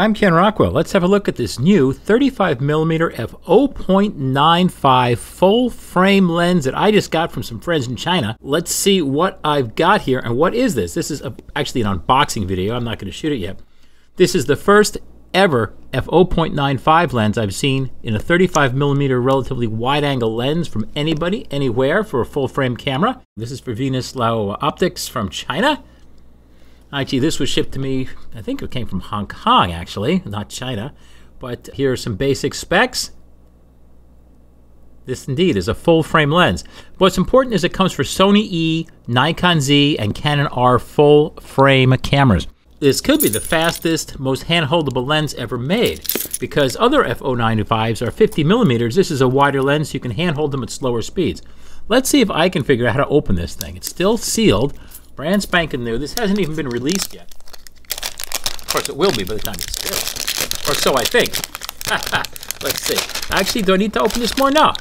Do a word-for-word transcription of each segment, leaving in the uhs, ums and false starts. I'm Ken Rockwell. Let's have a look at this new thirty-five millimeter f oh point nine five full frame lens that I just got from some friends in China. Let's see what I've got here and what is this? This is a, actually an unboxing video. I'm not going to shoot it yet. This is the first ever f oh point nine five lens I've seen in a thirty-five millimeter relatively wide angle lens from anybody, anywhere for a full frame camera. This is for Venus Laowa Optics from China. Actually, this was shipped to me, I think it came from Hong Kong, actually, not China. But here are some basic specs. This, indeed, is a full-frame lens. What's important is it comes for Sony E, Nikon Z, and Canon R F full-frame cameras. This could be the fastest, most hand-holdable lens ever made, because other f oh point nine fives are fifty millimeters. This is a wider lens, so you can hand-hold them at slower speeds. Let's see if I can figure out how to open this thing. It's still sealed. Brand spanking new. This hasn't even been released yet. Of course, it will be by the time it's released, or so I think. Let's see. Actually, do I need to open this more? No.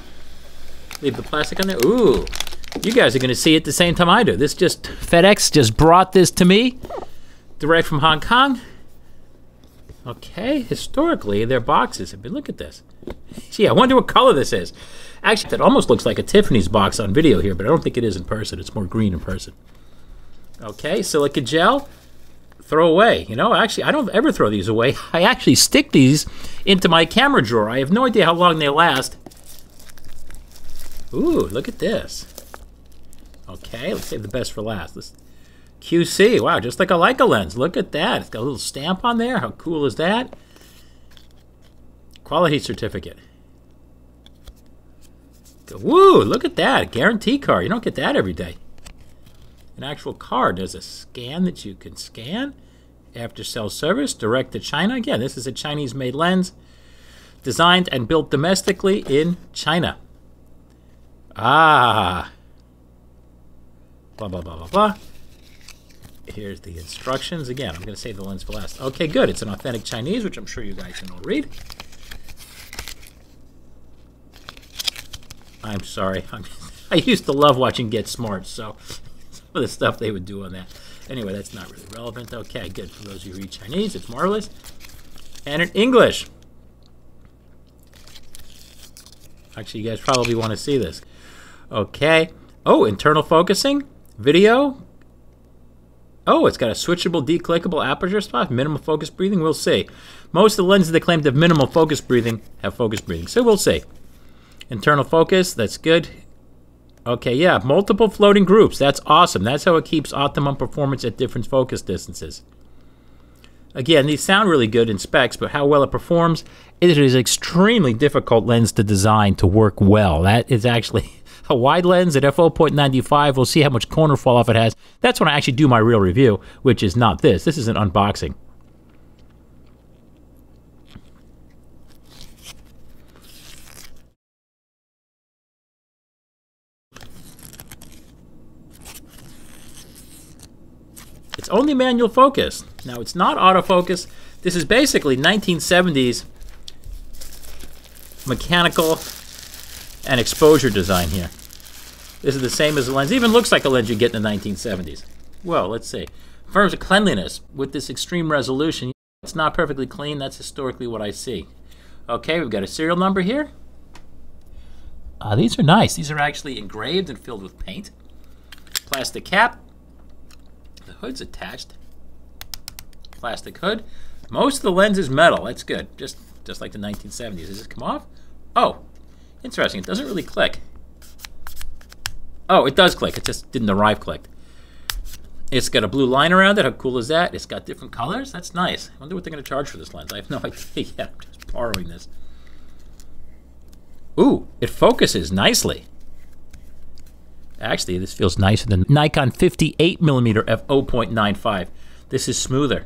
Leave the plastic on there. Ooh, you guys are going to see it the same time I do. This just FedEx just brought this to me, direct from Hong Kong. Okay. Historically, their boxes have been. Look at this. Gee, I wonder what color this is. Actually, that almost looks like a Tiffany's box on video here, but I don't think it is in person. It's more green in person. Okay, silica gel, throw away. You know, actually, I don't ever throw these away. I actually stick these into my camera drawer. I have no idea how long they last. Ooh, look at this. Okay, let's save the best for last. Let's, Q C, wow, just like a Leica lens. Look at that. It's got a little stamp on there. How cool is that? Quality certificate. Woo, look at that. Guarantee card. You don't get that every day. An actual card. There's a scan that you can scan. After sale service, direct to China. Again, this is a Chinese-made lens, designed and built domestically in China. Ah. Blah, blah, blah, blah, blah. Here's the instructions. Again, I'm going to save the lens for last. Okay, good. It's an authentic Chinese, which I'm sure you guys can all read. I'm sorry. I'm, I used to love watching Get Smart, so... the stuff they would do on that. Anyway, that's not really relevant. Okay, good. For those of you who read Chinese, it's marvelous. And in English. Actually, you guys probably want to see this. Okay. Oh, internal focusing, video. Oh, it's got a switchable, declickable aperture spot, minimal focus breathing. We'll see. Most of the lenses that claim to have minimal focus breathing have focus breathing. So we'll see. Internal focus, that's good. Okay, yeah, multiple floating groups. That's awesome. That's how it keeps optimum performance at different focus distances. Again, these sound really good in specs, but how well it performs, it is an extremely difficult lens to design to work well. That is actually a wide lens at f oh point nine five. We'll see how much corner fall off it has. That's when I actually do my real review, which is not this. This is an unboxing. It's only manual focus. Now, it's not autofocus. This is basically nineteen seventies mechanical and exposure design here. This is the same as a lens. It even looks like a lens you get in the nineteen seventies. Well, let's see. In terms of cleanliness, with this extreme resolution, it's not perfectly clean. That's historically what I see. Okay, we've got a serial number here. Uh, these are nice. These are actually engraved and filled with paint. Plastic cap. The hood's attached. Plastic hood. Most of the lens is metal. That's good. Just just like the nineteen seventies. Does this come off? Oh, interesting. It doesn't really click. Oh, it does click. It just didn't arrive clicked. It's got a blue line around it. How cool is that? It's got different colors. That's nice. I wonder what they're going to charge for this lens. I have no idea yet. Yeah, I'm just borrowing this. Ooh, it focuses nicely. Actually, this feels nicer than Nikon fifty-eight millimeter f oh point nine five. This is smoother.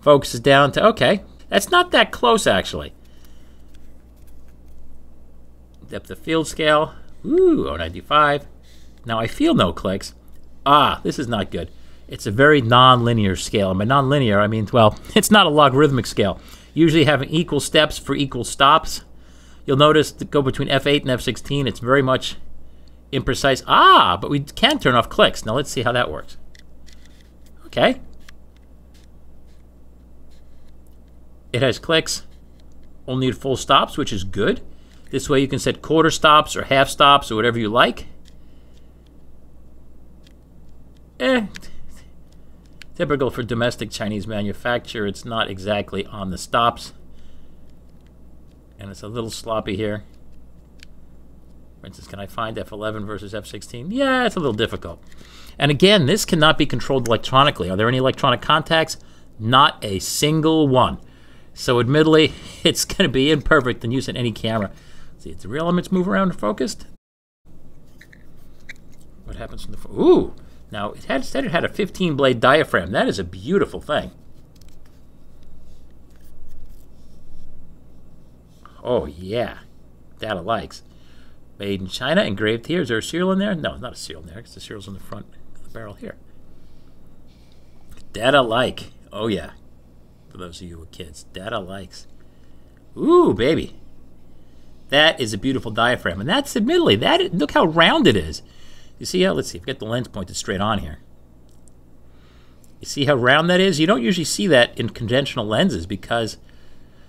Focuses down to, okay, that's not that close, actually. Depth of field scale, ooh, oh ninety-five. Now, I feel no clicks. Ah, this is not good. It's a very non-linear scale. And by non-linear, I mean, well, it's not a logarithmic scale. Usually having equal steps for equal stops. You'll notice to go between f eight and f sixteen, it's very much... imprecise. Ah, but we can turn off clicks. Now let's see how that works. Okay. It has clicks, only at full stops, which is good. This way you can set quarter stops or half stops or whatever you like. Eh, typical for domestic Chinese manufacture, it's not exactly on the stops. And it's a little sloppy here. For instance, can I find F eleven versus F sixteen? Yeah, it's a little difficult. And again, this cannot be controlled electronically. Are there any electronic contacts? Not a single one. So admittedly, it's going to be imperfect and used in any camera. See, if the real elements move around focused. What happens in the... Ooh! Now, it had, said it had a fifteen blade diaphragm. That is a beautiful thing. Oh, yeah. Data likes. Made in China, engraved here. Is there a serial in there? No, not a serial in there, because the serial's in the front of the barrel here. Data like. Oh, yeah. For those of you with kids, data likes. Ooh, baby. That is a beautiful diaphragm. And that's admittedly, that is, look how round it is. You see how, let's see, I've got the lens pointed straight on here. You see how round that is? You don't usually see that in conventional lenses because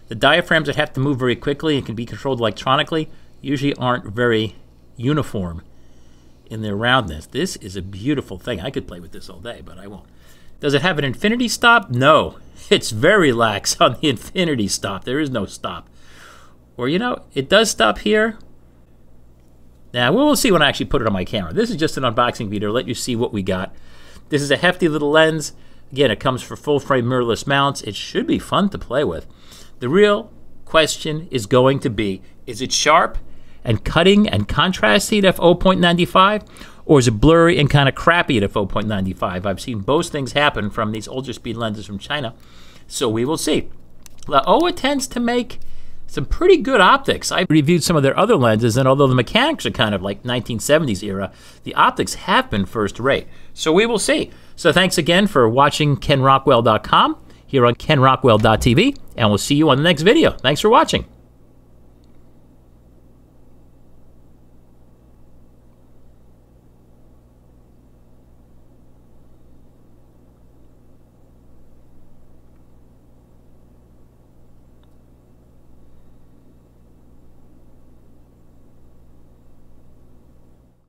the diaphragms that have to move very quickly and can be controlled electronically usually aren't very uniform in their roundness. This is a beautiful thing. I could play with this all day, but I won't. Does it have an infinity stop? No. It's very lax on the infinity stop. There is no stop. Or, you know, it does stop here. Now, we'll see when I actually put it on my camera. This is just an unboxing video to let you see what we got. This is a hefty little lens. Again, it comes for full-frame mirrorless mounts. It should be fun to play with. The real question is going to be, is it sharp and cutting and contrasty at f oh point nine five? Or is it blurry and kind of crappy at f oh point nine five? I've seen both things happen from these ultra-speed lenses from China, so we will see. Laowa tends to make some pretty good optics. I reviewed some of their other lenses, and although the mechanics are kind of like nineteen seventies era, the optics have been first rate. So we will see. So thanks again for watching Ken Rockwell dot com here on Ken Rockwell dot t v, and we'll see you on the next video. Thanks for watching.